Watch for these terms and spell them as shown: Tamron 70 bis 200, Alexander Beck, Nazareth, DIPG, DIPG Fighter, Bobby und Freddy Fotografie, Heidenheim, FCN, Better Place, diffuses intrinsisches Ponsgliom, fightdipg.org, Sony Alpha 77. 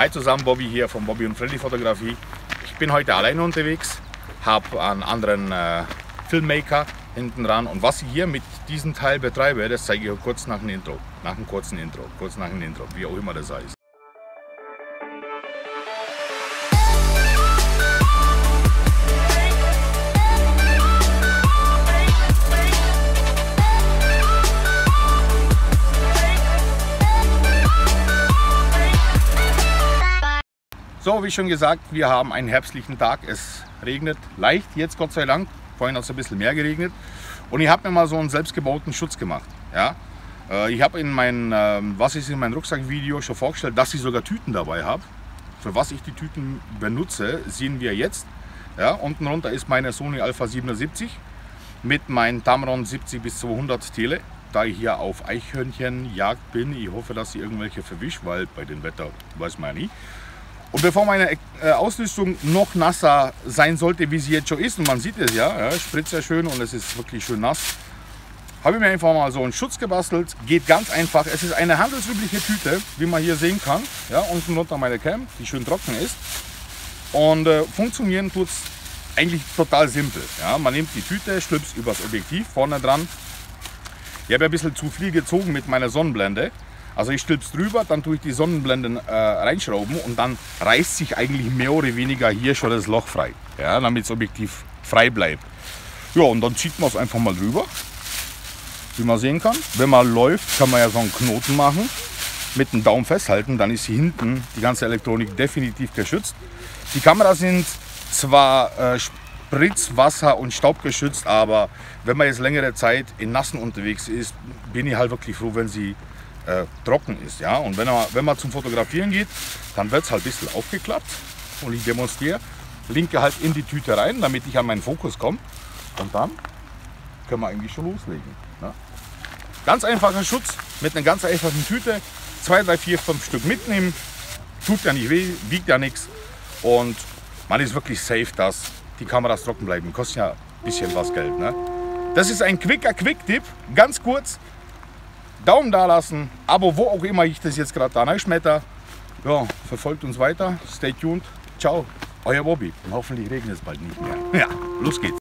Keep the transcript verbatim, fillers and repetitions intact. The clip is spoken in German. Hi zusammen, Bobby hier von Bobby und Freddy Fotografie. Ich bin heute alleine unterwegs, habe einen anderen äh, Filmmaker hinten dran, und was ich hier mit diesem Teil betreibe, das zeige ich kurz nach dem Intro, nach einem kurzen Intro, kurz nach dem Intro, wie auch immer das heißt. So, wie schon gesagt, wir haben einen herbstlichen Tag. Es regnet leicht jetzt, Gott sei Dank. Vorhin hat es ein bisschen mehr geregnet. Und ich habe mir mal so einen selbstgebauten Schutz gemacht. Ja? Ich habe in mein, was ist in meinem Rucksack-Video schon vorgestellt, dass ich sogar Tüten dabei habe. Für was ich die Tüten benutze, sehen wir jetzt. Ja? Unten runter ist meine Sony Alpha siebenundsiebzig mit meinem Tamron siebzig bis zweihundert Tele. Da ich hier auf Eichhörnchenjagd bin, ich hoffe, dass ich irgendwelche verwische, weil bei dem Wetter weiß man ja nie. Und bevor meine Ausrüstung noch nasser sein sollte, wie sie jetzt schon ist, und man sieht es ja, ja, spritzt ja schön und es ist wirklich schön nass, habe ich mir einfach mal so einen Schutz gebastelt. Geht ganz einfach. Es ist eine handelsübliche Tüte, wie man hier sehen kann. Ja, unten unter meiner Cam, die schön trocken ist. Und äh, funktionieren tut es eigentlich total simpel. Ja, man nimmt die Tüte, schlüpft übers Objektiv vorne dran. Ich habe ein bisschen zu viel gezogen mit meiner Sonnenblende. Also ich stülp's drüber, dann tue ich die Sonnenblenden äh, reinschrauben und dann reißt sich eigentlich mehr oder weniger hier schon das Loch frei, ja, damit das Objektiv frei bleibt. Ja, und dann zieht man es einfach mal drüber, wie man sehen kann. Wenn man läuft, kann man ja so einen Knoten machen, mit dem Daumen festhalten, dann ist hier hinten die ganze Elektronik definitiv geschützt. Die Kameras sind zwar äh, Spritz, Wasser und Staub geschützt, aber wenn man jetzt längere Zeit in Nassen unterwegs ist, bin ich halt wirklich froh, wenn sie Äh, trocken ist, ja, und wenn man, wenn man zum Fotografieren geht, dann wird es halt ein bisschen aufgeklappt und ich demonstriere, linke halt in die Tüte rein, damit ich an meinen Fokus komme, und dann können wir eigentlich schon loslegen. Ne? Ganz einfacher Schutz mit einer ganz einfachen Tüte, zwei, drei, vier, fünf Stück mitnehmen, tut ja nicht weh, wiegt ja nichts, und man ist wirklich safe, dass die Kameras trocken bleiben, kostet ja ein bisschen was Geld. Ne? Das ist ein quicker Quick-Tipp, ganz kurz. Daumen da lassen, Abo, wo auch immer ich das jetzt gerade da reinschmetter. Ja, verfolgt uns weiter, stay tuned, ciao, euer Bobby. Und hoffentlich regnet es bald nicht mehr. Ja, los geht's.